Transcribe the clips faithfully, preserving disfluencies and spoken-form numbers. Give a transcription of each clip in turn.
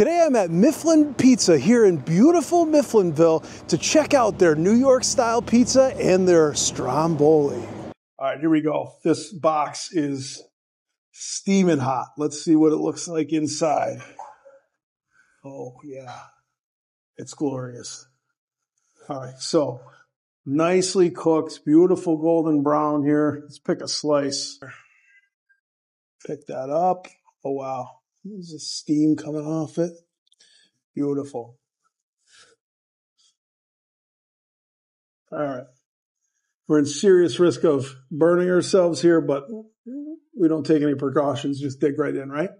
Today I'm at Mifflin Pizza here in beautiful Mifflinville to check out their New York style pizza and their stromboli. All right, here we go. This box is steaming hot. Let's see what it looks like inside. Oh yeah, it's glorious. All right, so nicely cooked, beautiful golden brown here. Let's pick a slice. Pick that up. Oh wow, there's the steam coming off it. Beautiful. All right, we're in serious risk of burning ourselves here, but we don't take any precautions. Just dig right in, right?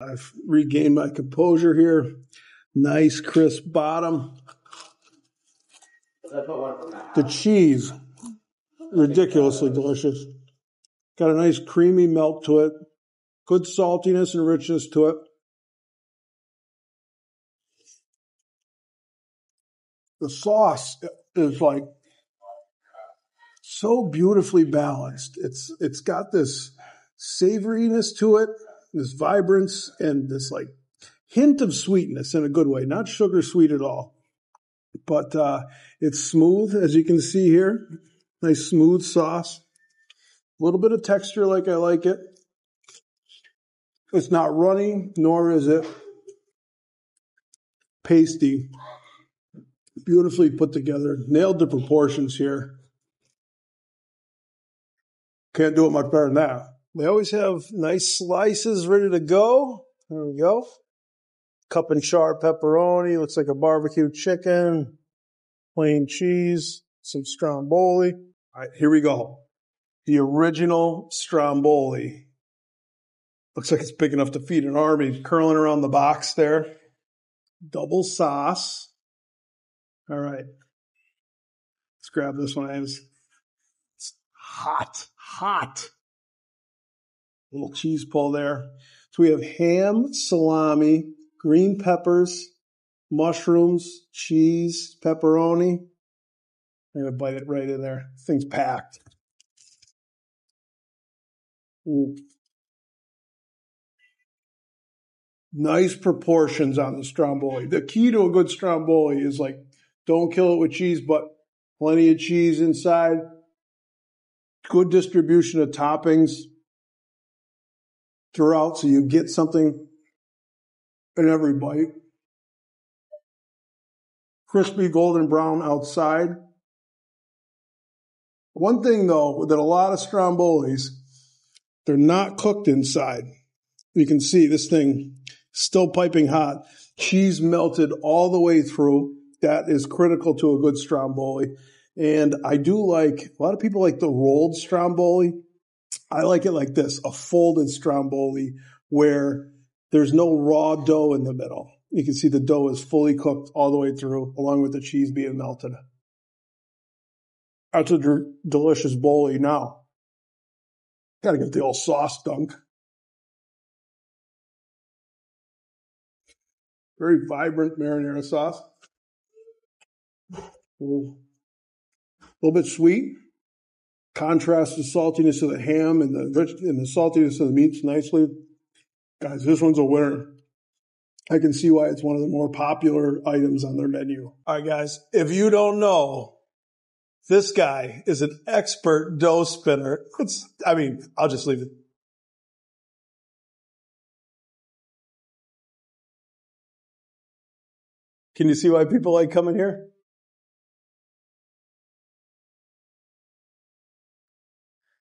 I've regained my composure here. Nice crisp bottom. The cheese, ridiculously delicious. Got a nice creamy melt to it. Good saltiness and richness to it. The sauce is like so beautifully balanced. It's it's got this savoriness to it, this vibrance, and this like hint of sweetness in a good way, not sugar sweet at all. But uh, it's smooth, as you can see here. Nice smooth sauce. A little bit of texture like I like it. It's not runny, nor is it pasty. Beautifully put together. Nailed the proportions here. Can't do it much better than that. They always have nice slices ready to go. There we go. Cup and char pepperoni. Looks like a barbecue chicken. Plain cheese. Some stromboli. All right, here we go. The original stromboli. Looks like it's big enough to feed an army. Curling around the box there. Double sauce. All right. Let's grab this one. It's hot, hot. Little cheese pull there. So we have ham, salami, green peppers, mushrooms, cheese, pepperoni. I'm going to bite it right in there. This thing's packed. Ooh. Nice proportions on the stromboli. The key to a good stromboli is like, don't kill it with cheese, but plenty of cheese inside. Good distribution of toppings throughout, so you get something in every bite. Crispy golden brown outside. One thing, though, that a lot of strombolis, they're not cooked inside. You can see this thing still piping hot. Cheese melted all the way through. That is critical to a good stromboli. And I do like, a lot of people like the rolled stromboli. I like it like this, a folded stromboli where there's no raw dough in the middle. You can see the dough is fully cooked all the way through, along with the cheese being melted. That's a d- delicious boli now. Got to get the old sauce dunk. Very vibrant marinara sauce. A little, a little bit sweet. Contrast the saltiness of the ham and the rich, and the saltiness of the meats nicely. Guys, this one's a winner. I can see why it's one of the more popular items on their menu. All right, guys, if you don't know, this guy is an expert dough spinner. It's, I mean, I'll just leave it. Can you see why people like coming here?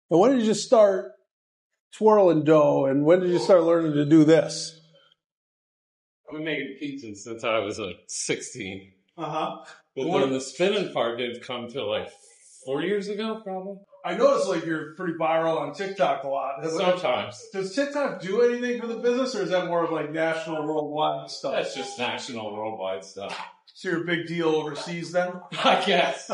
And when did you start twirling dough, and when did you start learning to do this? I've been making pizzas since I was like sixteen. Uh-huh. But well, then the spinning part didn't come till like four years ago, probably. I noticed like you're pretty viral on TikTok a lot. Sometimes. Does TikTok do anything for the business, or is that more of like national, worldwide stuff? That's just national, worldwide stuff. So you're a big deal overseas then? I guess.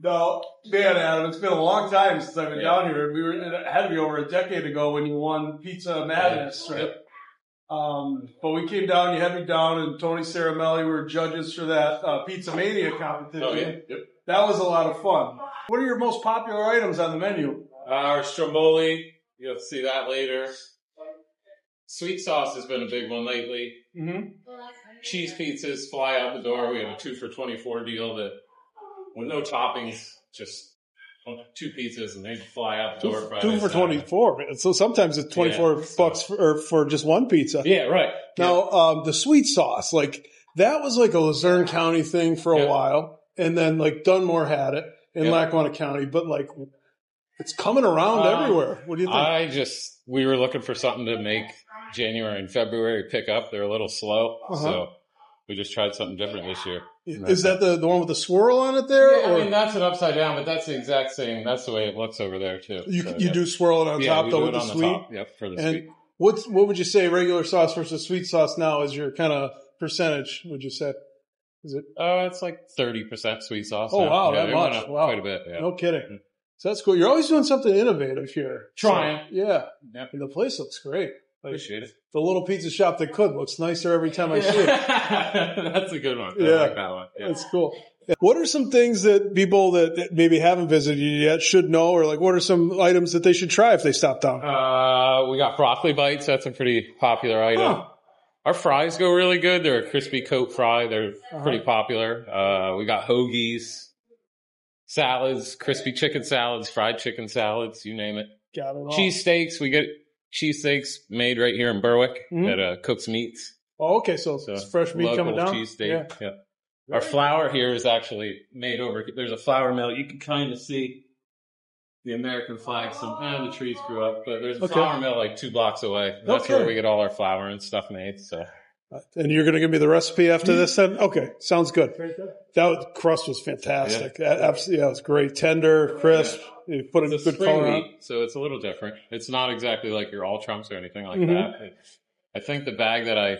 No, man, Adam, it's been a long time since I've been yeah. down here. We were, it had to be over a decade ago when you won Pizza Madness, right? Yep. Um, but we came down, you had me down, and Tony Saramelli were judges for that uh, Pizza Mania competition. Oh, yeah. Yep. That was a lot of fun. What are your most popular items on the menu? Our stromboli, you'll see that later. Sweet sauce has been a big one lately. Mm-hmm. Cheese pizzas fly out the door. We have a two for twenty-four deal that with no toppings, just two pizzas and they fly out the door. Two, two for twenty-four. So sometimes it's twenty-four yeah, so. bucks for, for just one pizza. Yeah, right. Now, yeah. Um, the sweet sauce, like that was like a Luzerne County thing for a yeah. while. And then like Dunmore had it in yeah. Lackawanna County, but like it's coming around um, everywhere. What do you think? I just, we were looking for something to make January and February pick up. They're a little slow. Uh-huh. So we just tried something different this year. Is that the, the one with the swirl on it there? Yeah, or? I mean, that's an upside down, but that's the exact same. That's the way it looks over there, too. You so, you yeah. do swirl it on yeah, top, though, with the sweet? Top, yep, for the and sweet. What's, what would you say regular sauce versus sweet sauce now is your kind of percentage, would you say? Is it? Oh, uh, it's like thirty percent sweet sauce. Oh, now. wow, yeah, that much. Wow. Quite a bit, yeah. No kidding. Mm-hmm. So that's cool. You're always doing something innovative here. Trying. So, yeah. Yep. And the place looks great. Like, appreciate it. The little pizza shop that could looks nicer every time I see it. That's a good one. Yeah. I like that one. Yeah. That's cool. Yeah. What are some things that people that, that maybe haven't visited you yet should know, or like what are some items that they should try if they stop down? Uh, we got broccoli bites. That's a pretty popular item. Huh. Our fries go really good. They're a crispy coat fry. They're uh-huh. pretty popular. Uh, we got hoagies, salads, crispy chicken salads, fried chicken salads, you name it. Got it all. Cheese steaks. We get cheesesteaks made right here in Berwick mm-hmm. at uh, Cook's Meats. Oh, okay. So, so it's fresh meat coming down? Cheesesteak. Yeah. yeah. Our flour here is actually made over. There's a flour mill. You can kind of see the American flag. Some ah, the trees grew up, but there's a okay. flour mill like two blocks away. That's okay. where we get all our flour and stuff made. So. And you're going to give me the recipe after this then? Okay. Sounds good. That crust was fantastic. Yeah. Absolutely. Yeah, it was great. Tender, crisp. Yeah. You put in a good color on. So it's a little different. It's not exactly like your all Trumps or anything like mm-hmm. that. It, I think the bag that I,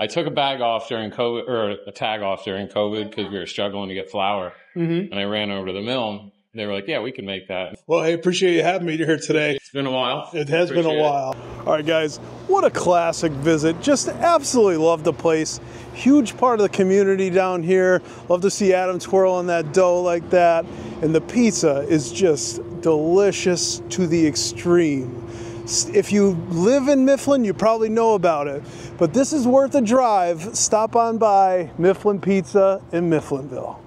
I took a bag off during COVID or a tag off during COVID because we were struggling to get flour mm-hmm. and I ran over to the mill and they were like, yeah, we can make that. Well, hey, appreciate you having me here today. It's been a while. It has appreciate been a while. It. All right, guys. What a classic visit. Just absolutely love the place. Huge part of the community down here. Love to see Adam twirling that dough like that. And the pizza is just delicious to the extreme. If you live in Mifflin, you probably know about it. But this is worth a drive. Stop on by Mifflin Pizza in Mifflinville.